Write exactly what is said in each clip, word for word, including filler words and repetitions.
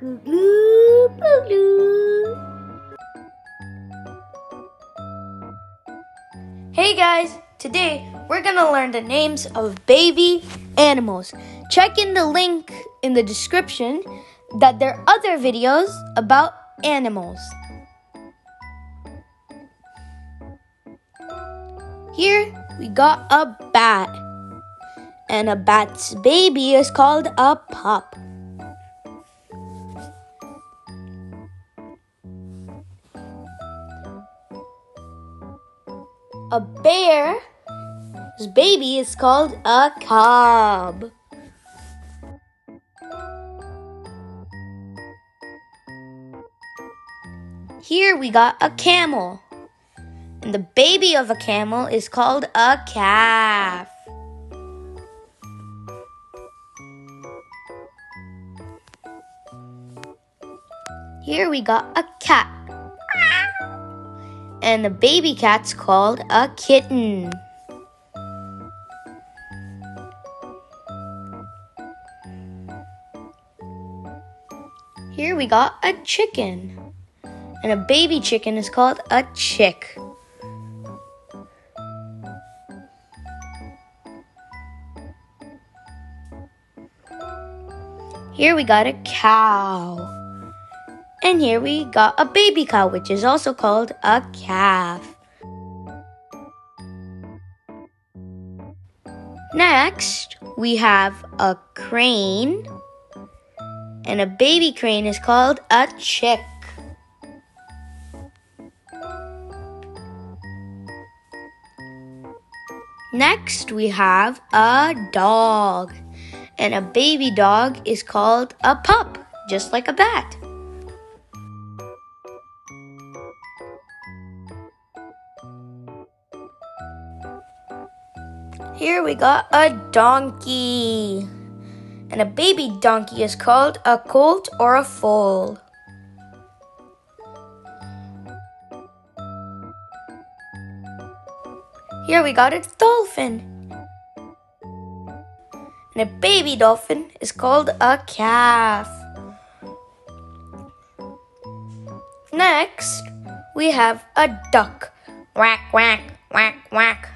Gloo gloo. Hey guys, today we're gonna learn the names of baby animals. Check in the link in the description that there are other videos about animals. Here we got a bat, and a bat's baby is called a pup. A bear's baby is called a cub. Here we got a camel, and the baby of a camel is called a calf. Here we got a cat, and the baby cat's called a kitten. Here we got a chicken, and a baby chicken is called a chick. Here we got a cow, and here we got a baby cow, which is also called a calf. Next, we have a crane, and a baby crane is called a chick. Next, we have a dog, and a baby dog is called a pup, just like a bat. Here we got a donkey, and a baby donkey is called a colt or a foal. Here we got a dolphin, and a baby dolphin is called a calf. Next, we have a duck. Quack, quack, quack, quack.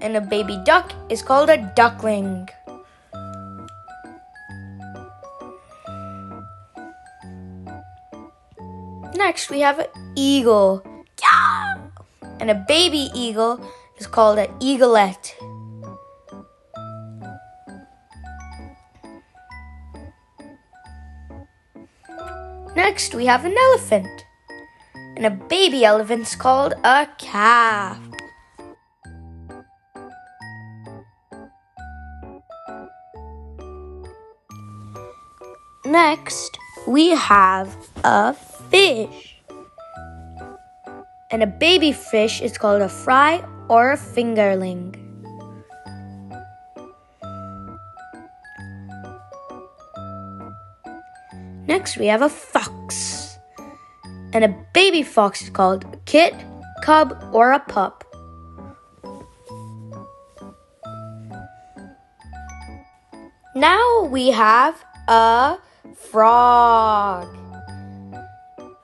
And a baby duck is called a duckling. Next, we have an eagle. And a baby eagle is called an eaglet. Next, we have an elephant. And a baby elephant is called a calf. Next, we have a fish, and a baby fish is called a fry or a fingerling. Next, we have a fox, and a baby fox is called a kit, cub, or a pup. Now we have a frog,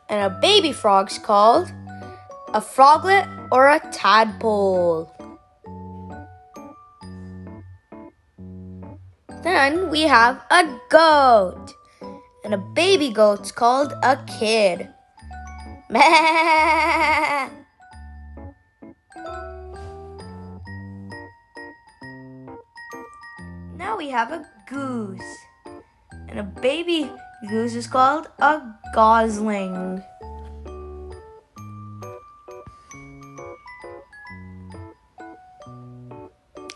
and a baby frog's called a froglet or a tadpole. Then we have a goat, and a baby goat's called a kid. Now we have a goose, and a baby goose is called a gosling.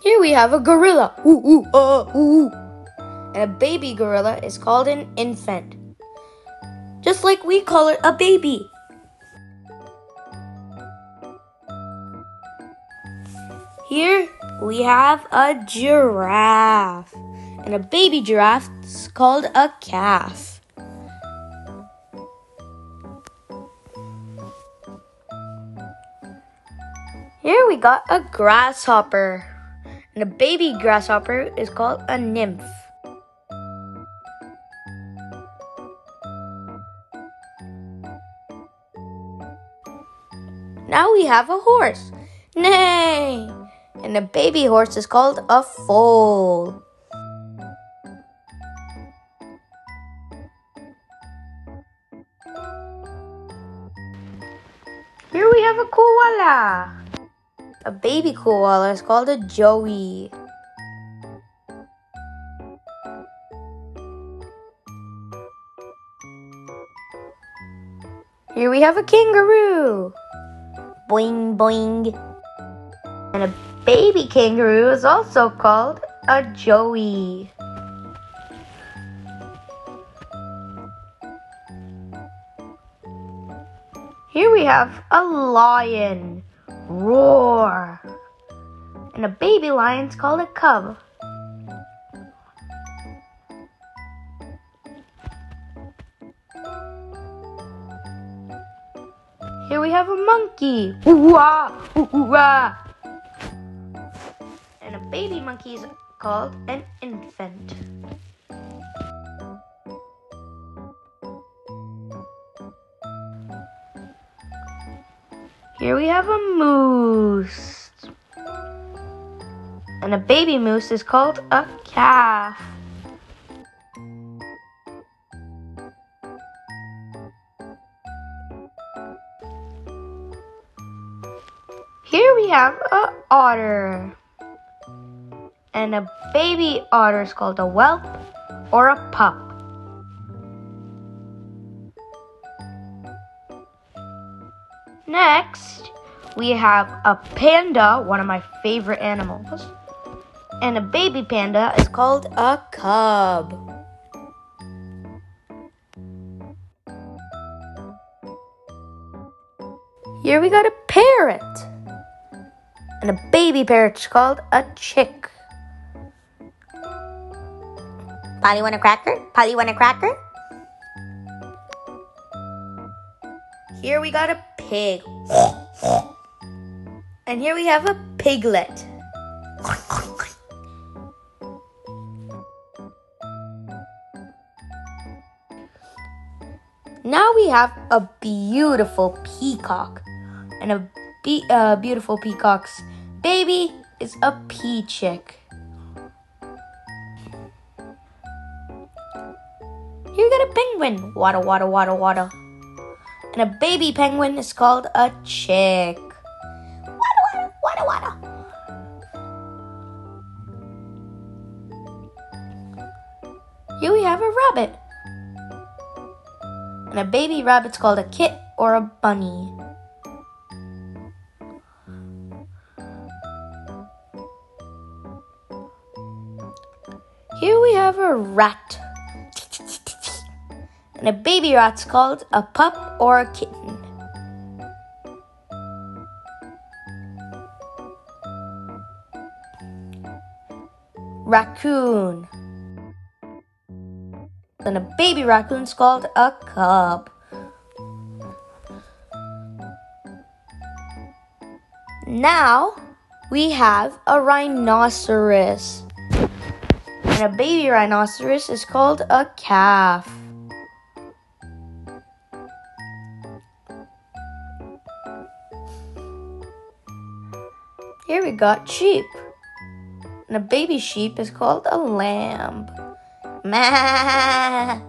Here we have a gorilla. Ooh, ooh, uh, ooh. And a baby gorilla is called an infant, just like we call it a baby. Here we have a giraffe, and a baby giraffe is called a calf. Here we got a grasshopper, and a baby grasshopper is called a nymph. Now we have a horse. Neigh! And a baby horse is called a foal. Here we have a koala. A baby koala is called a joey. Here we have a kangaroo. Boing, boing. And a baby kangaroo is also called a joey. Here we have a lion. Roar. And a baby lion's called a cub. Here we have a monkey. Ooh-wah, ooh-wah. And a baby monkey is called an infant. Here we have a moose. And a baby moose is called a calf. Here we have an otter, and a baby otter is called a whelp or a pup. Next, we have a panda, one of my favorite animals, and a baby panda is called a cub. Here we got a parrot. And a baby parrot's called a chick. Polly want a cracker? Polly want a cracker? Here we got a pig. And here we have a piglet. Now we have a beautiful peacock. And a Be uh, beautiful peacock's baby is a pea chick. Here we got a penguin. Waddle, waddle, waddle, waddle. And a baby penguin is called a chick. Waddle, waddle, waddle, waddle. Here we have a rabbit. And a baby rabbit's called a kit or a bunny. Here we have a rat. And a baby rat's called a pup or a kitten. Raccoon. And a baby raccoon's called a cub. Now we have a rhinoceros. And a baby rhinoceros is called a calf. Here we got sheep. And a baby sheep is called a lamb. Meh.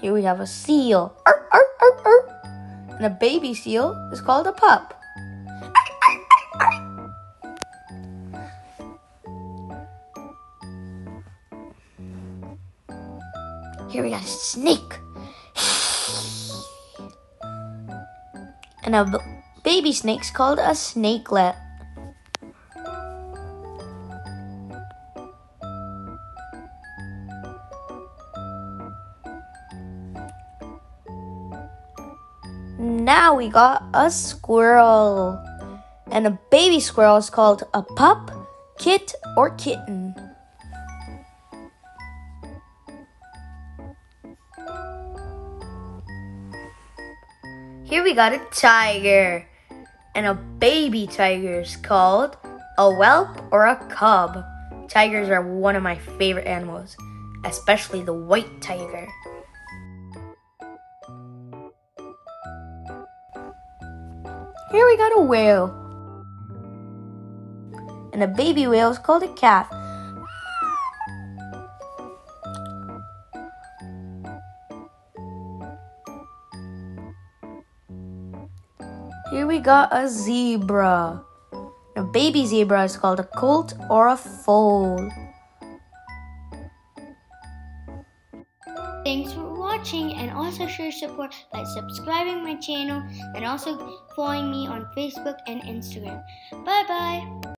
Here we have a seal. Arr, arr, arr, arr. And a baby seal is called a pup. Here we got a snake. And a b baby snake's called a snakelet. Now we got a squirrel. And a baby squirrel is called a pup, kit, or kitten. Here we got a tiger, and a baby tiger is called a whelp or a cub. Tigers are one of my favorite animals, especially the white tiger. Here we got a whale. And a baby whale is called a calf. Here we got a zebra. A baby zebra is called a colt or a foal. Thanks for watching, and also show your support by subscribing my channel and also following me on Facebook and Instagram. Bye bye!